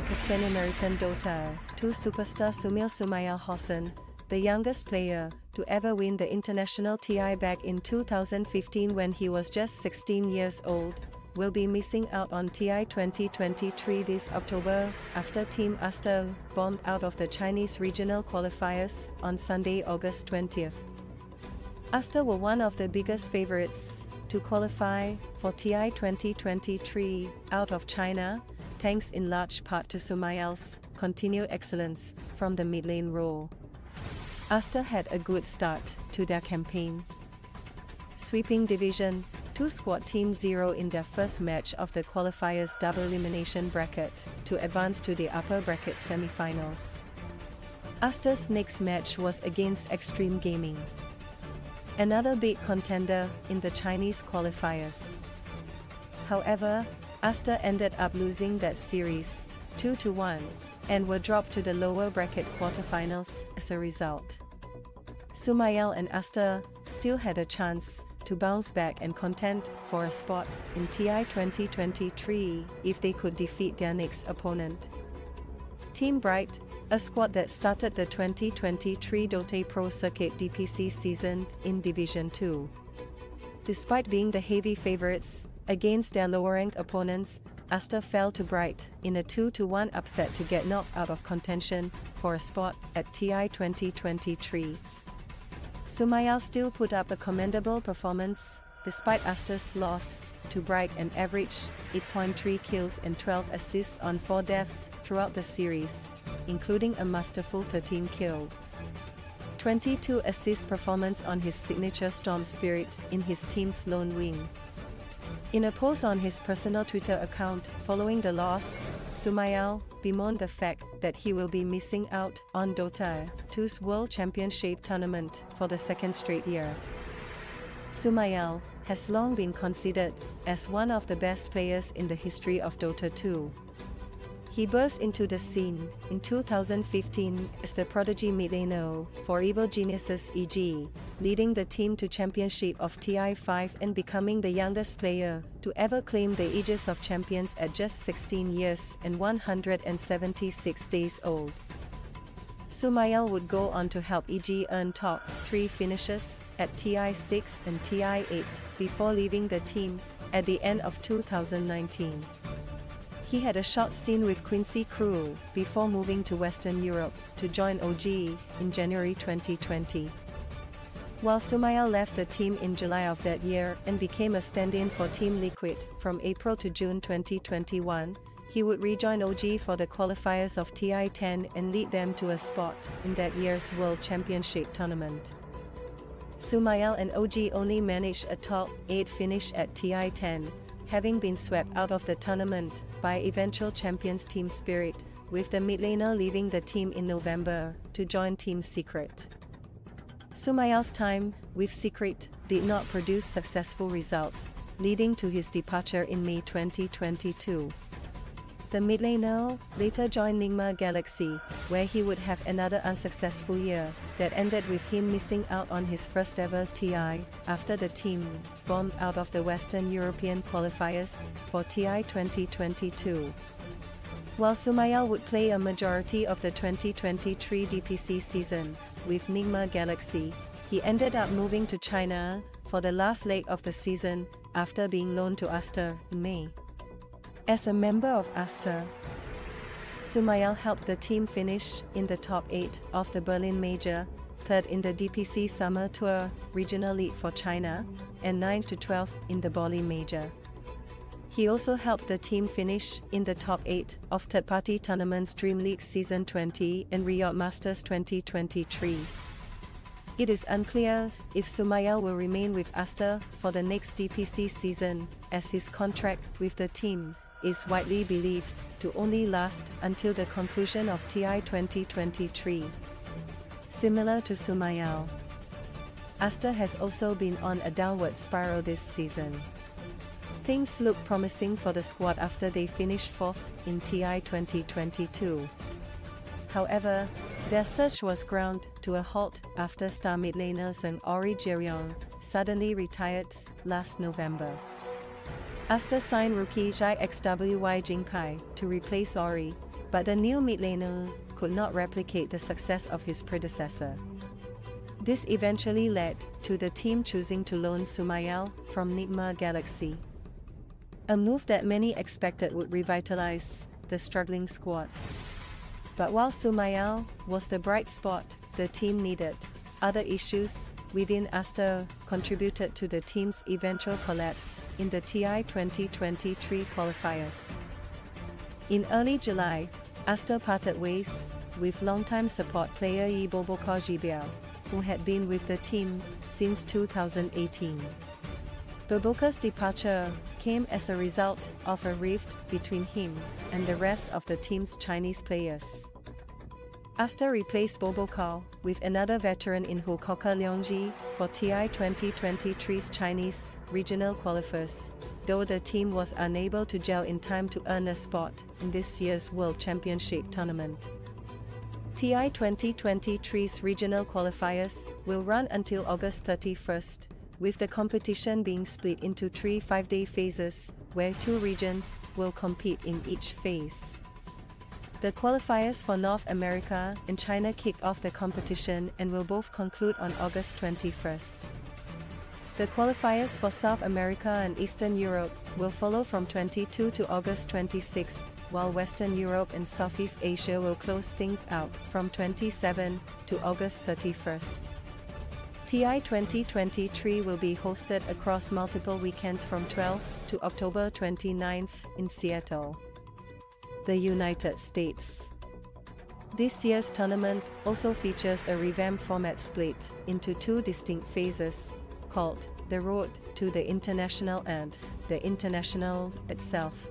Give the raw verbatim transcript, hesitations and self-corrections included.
Pakistan-American Dota two superstar Sumail Sumail Hassan, the youngest player to ever win the international T I back in two thousand fifteen when he was just sixteen years old, will be missing out on T I twenty twenty-three this October, after Team Aster bombed out of the Chinese regional qualifiers on Sunday, August twentieth. Aster were one of the biggest favorites to qualify for T I twenty twenty-three out of China, thanks in large part to Sumail's continued excellence from the mid-lane role. Aster had a good start to their campaign, sweeping Division two squad Team zero in their first match of the qualifiers double elimination bracket to advance to the upper bracket semi-finals. Aster's next match was against Extreme Gaming, another big contender in the Chinese qualifiers. However, Aster ended up losing that series two to one and were dropped to the lower bracket quarterfinals as a result. Sumail and Aster still had a chance to bounce back and contend for a spot in T I twenty twenty-three if they could defeat their next opponent, Team Bright, a squad that started the twenty twenty-three Dota Pro Circuit D P C season in Division two. Despite being the heavy favorites against their lower-ranked opponents, Aster fell to Bright in a two to one upset to get knocked out of contention for a spot at T I twenty twenty-three. Sumail still put up a commendable performance, despite Aster's loss to Bright and averaged eight point three kills and twelve assists on four deaths throughout the series, including a masterful thirteen kill, twenty-two assist performance on his signature Storm Spirit in his team's lone win. In a post on his personal Twitter account following the loss, Sumail bemoaned the fact that he will be missing out on Dota two's World Championship tournament for the second straight year. Sumail has long been considered as one of the best players in the history of Dota two. He burst into the scene in two thousand fifteen as the prodigy midlaner for Evil Geniuses E G, leading the team to championship of T I five and becoming the youngest player to ever claim the Aegis of Champions at just sixteen years and one hundred seventy-six days old. Sumail would go on to help E G earn top three finishes at T I six and T I eight before leaving the team at the end of two thousand nineteen. He had a short stint with Quincy Crew before moving to Western Europe to join O G in January twenty twenty. While Sumail left the team in July of that year and became a stand-in for Team Liquid from April to June twenty twenty-one, he would rejoin O G for the qualifiers of T I ten and lead them to a spot in that year's World Championship tournament. Sumail and O G only managed a top eight finish at T I ten, having been swept out of the tournament by eventual champions Team Spirit, with the midlaner leaving the team in November to join Team Secret. Sumail's time with Secret did not produce successful results, leading to his departure in May twenty twenty-two. The midlaner later joined Nigma Galaxy, where he would have another unsuccessful year that ended with him missing out on his first ever T I after the team bombed out of the Western European qualifiers for T I twenty twenty-two. While Sumail would play a majority of the twenty twenty-three D P C season with Nigma Galaxy, he ended up moving to China for the last leg of the season after being loaned to Aster in May. As a member of Aster, Sumail helped the team finish in the top eight of the Berlin Major, third in the D P C Summer Tour Regional League for China, and ninth to twelfth in the Bali Major. He also helped the team finish in the top eight of third-party tournaments Dream League Season twenty and Riyadh Masters twenty twenty-three. It is unclear if Sumail will remain with Aster for the next D P C season, as his contract with the team is widely believed to only last until the conclusion of T I twenty twenty-three. Similar to Sumail, Aster has also been on a downward spiral this season. Things look promising for the squad after they finished fourth in T I twenty twenty-two. However, their search was ground to a halt after star midlaners and Ori Jerion suddenly retired last November. Aster signed rookie Zhai Xwyj Jinkai to replace Ori, but the new mid laner could not replicate the success of his predecessor. This eventually led to the team choosing to loan Sumail from Nigma Galaxy, a move that many expected would revitalize the struggling squad. But while Sumail was the bright spot the team needed, other issues within Aster contributed to the team's eventual collapse in the T I twenty twenty-three qualifiers. In early July, Aster parted ways with longtime support player Yybo BoBoKa Jibiao, who had been with the team since two thousand eighteen. BoBoKa's departure came as a result of a rift between him and the rest of the team's Chinese players. Aster replaced BoBoKa with another veteran in Hu Kokang Liong for T I twenty twenty-three's Chinese regional qualifiers, though the team was unable to gel in time to earn a spot in this year's World Championship tournament. T I twenty twenty-three's regional qualifiers will run until August thirty-first, with the competition being split into three five-day phases, where two regions will compete in each phase. The qualifiers for North America and China kick off the competition and will both conclude on August twenty-first. The qualifiers for South America and Eastern Europe will follow from twenty-second to August twenty-sixth, while Western Europe and Southeast Asia will close things out from twenty-seventh to August thirty-first. T I twenty twenty-three will be hosted across multiple weekends from twelfth to October twenty-ninth in Seattle, the United States. This year's tournament also features a revamped format split into two distinct phases, called the Road to the International and the International itself,